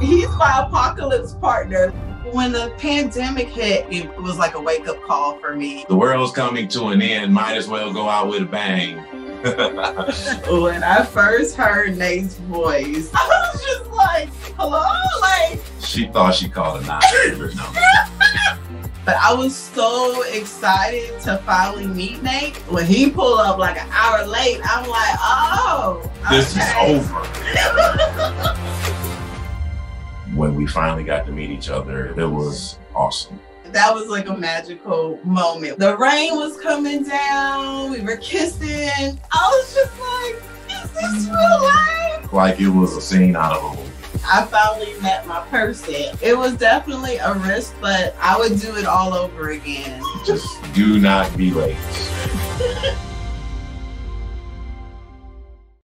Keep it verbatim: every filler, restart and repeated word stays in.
He's my apocalypse partner. When the pandemic hit, it was like a wake-up call for me. The world's coming to an end, might as well go out with a bang. When I first heard Nate's voice, I was just like, hello? Like, she thought she called a non-favorite number. But I was so excited to finally meet Nate. When he pulled up like an hour late, I'm like, oh, okay. This is over. When we finally got to meet each other, it was awesome. That was like a magical moment. The rain was coming down, we were kissing. I was just like, is this real life? Like it was a scene out of a movie. I finally met my person. It was definitely a risk, but I would do it all over again. Just do not be late.